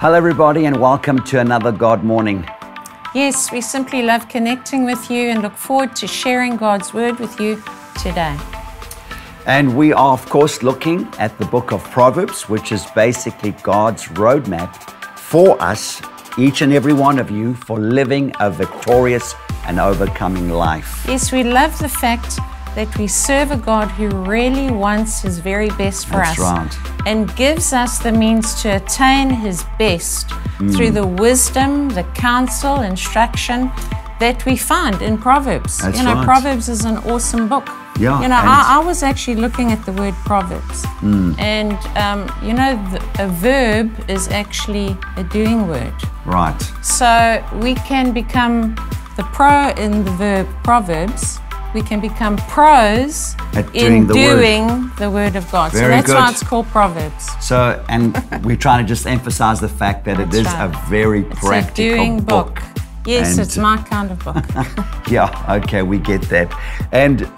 Hello everybody and welcome to another God Morning. Yes, we simply love connecting with you and look forward to sharing God's Word with you today. And we are of course looking at the book of Proverbs, which is basically God's roadmap for us, each and every one of you, for living a victorious and overcoming life. Yes, we love the fact that we serve a God who really wants His very best for us. That's right. And gives us the means to attain His best through the wisdom, the counsel, instruction that we find in Proverbs. That's right. Proverbs is an awesome book. Yeah. I was actually looking at the word Proverbs. And, a verb is actually a doing word. Right. So we can become the pro in the verb Proverbs. We can become pros in doing the Word of God. So that's why it's called Proverbs. So, and we're trying to just emphasize the fact that it is a very practical book. Yes, it's my kind of book. Yeah, okay, we get that. And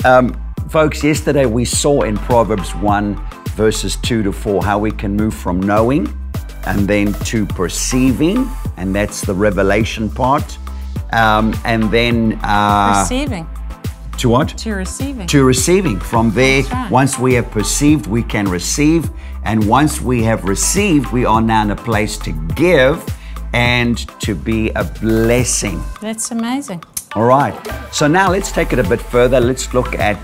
folks, yesterday we saw in Proverbs 1, verses 2 to 4, how we can move from knowing and then to perceiving, and that's the revelation part, and then... receiving. To what? To receiving. To receiving. From there, right. Once we have perceived, we can receive. And once we have received, we are now in a place to give and to be a blessing. That's amazing. All right. So now let's take it a bit further. Let's look at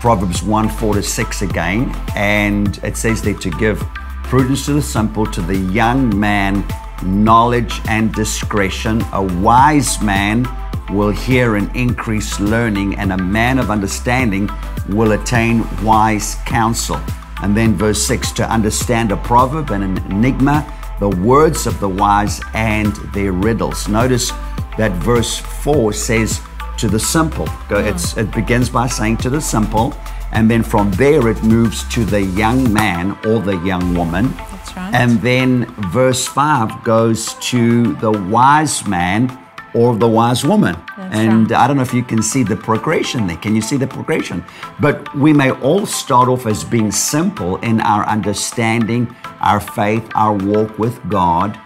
Proverbs 1, 4 to 6 again. And it says there, to give prudence to the simple, to the young man, knowledge and discretion. A wise man will hear and increase learning, and a man of understanding will attain wise counsel. And then verse 6, to understand a proverb and an enigma, the words of the wise and their riddles. Notice that verse 4 says to the simple. It begins by saying to the simple, and then from there it moves to the young man or the young woman. That's right. And then verse 5 goes to the wise man or the wise woman. That's and right. I don't know if you can see the progression there. Can you see the progression? But we may all start off as being simple in our understanding, our faith, our walk with God,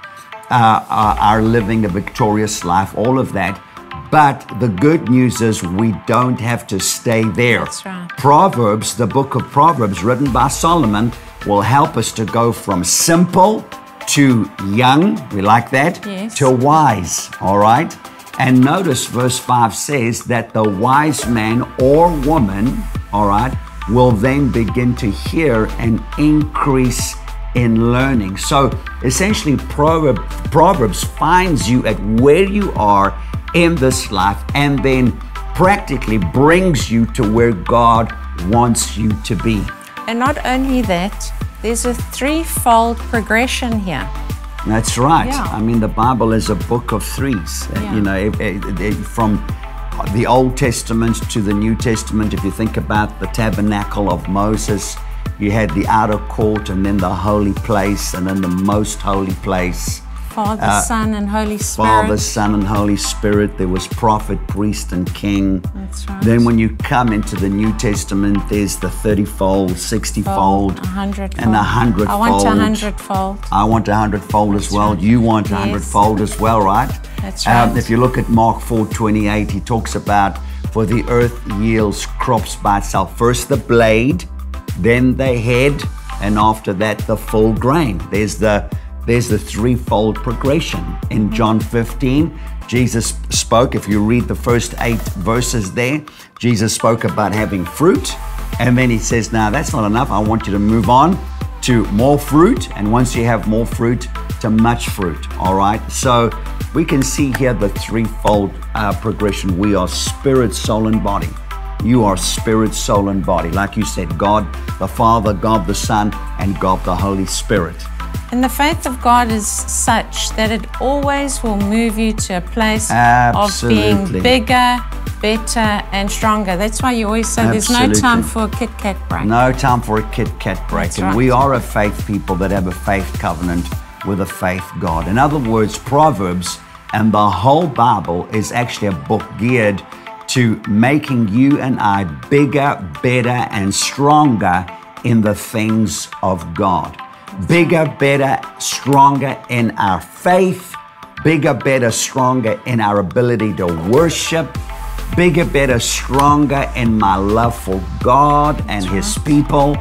our living a victorious life, all of that. But the good news is we don't have to stay there. That's right. Proverbs, the book of Proverbs written by Solomon, will help us to go from simple to young, we like that, yes, to wise, all right? And notice verse 5 says that the wise man or woman, all right, will then begin to hear and increase in learning. So essentially Proverbs finds you at where you are in this life and then practically brings you to where God wants you to be. And not only that, there's a threefold progression here. That's right. Yeah. I mean, the Bible is a book of threes. Yeah. From the Old Testament to the New Testament, if you think about the tabernacle of Moses, you had the outer court and then the holy place and then the most holy place. Father, Son, and Holy Spirit. There was prophet, priest, and king. That's right. Then when you come into the New Testament, there's the 30-fold, 60-fold, 100-fold. And 100-fold. I want 100-fold. I want 100-fold as well. Right. You want 100-fold as well, right? That's right. If you look at Mark 4:28, he talks about, for the earth yields crops by itself. First the blade, then the head, and after that the full grain. There's the threefold progression. In John 15, Jesus spoke, if you read the first 8 verses there, Jesus spoke about having fruit. And then he says, now that's not enough. I want you to move on to more fruit. And once you have more fruit, to much fruit, all right? So we can see here the threefold progression. We are spirit, soul, and body. You are spirit, soul, and body. Like you said, God the Father, God the Son, and God the Holy Spirit. And the faith of God is such that it always will move you to a place of being bigger, better, and stronger. That's why you always say there's no time for a Kit Kat break. No time for a Kit Kat break. That's and right. We are a faith people that have a faith covenant with a faith God. In other words, Proverbs and the whole Bible is actually a book geared to making you and I bigger, better, and stronger in the things of God. bigger, better, stronger in our faith, bigger, better, stronger in our ability to worship, bigger, better, stronger in my love for God and His people,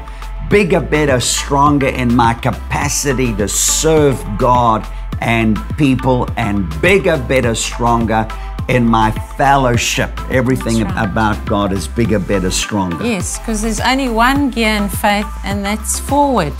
bigger, better, stronger in my capacity to serve God and people, and bigger, better, stronger in my fellowship. Everything about God is bigger, better, stronger. Yes, because there's only one gear in faith, and that's forward.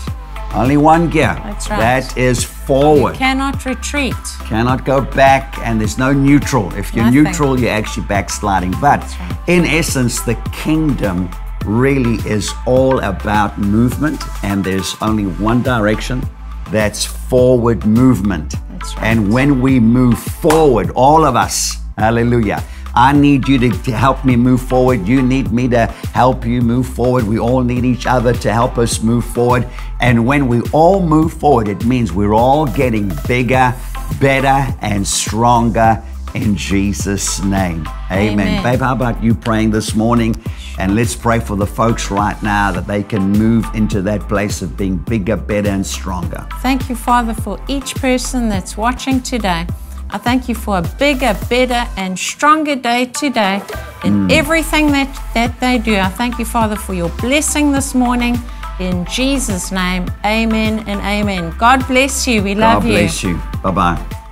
Only one gear. That's right. That is forward. You cannot retreat. Cannot go back, and there's no neutral. If you're neutral, you're actually backsliding. But in essence, the kingdom really is all about movement, and there's only one direction. That's forward movement. That's right. And when we move forward, all of us, hallelujah, I need you to help me move forward. You need me to help you move forward. We all need each other to help us move forward. And when we all move forward, it means we're all getting bigger, better, and stronger in Jesus' name. Amen. Amen. Babe, how about you praying this morning? And let's pray for the folks right now that they can move into that place of being bigger, better, and stronger. Thank you, Father, for each person that's watching today. I thank you for a bigger, better, and stronger day today in everything that they do. I thank you, Father, for your blessing this morning. In Jesus' name, amen and amen. God bless you. We love you. God bless you. Bye-bye.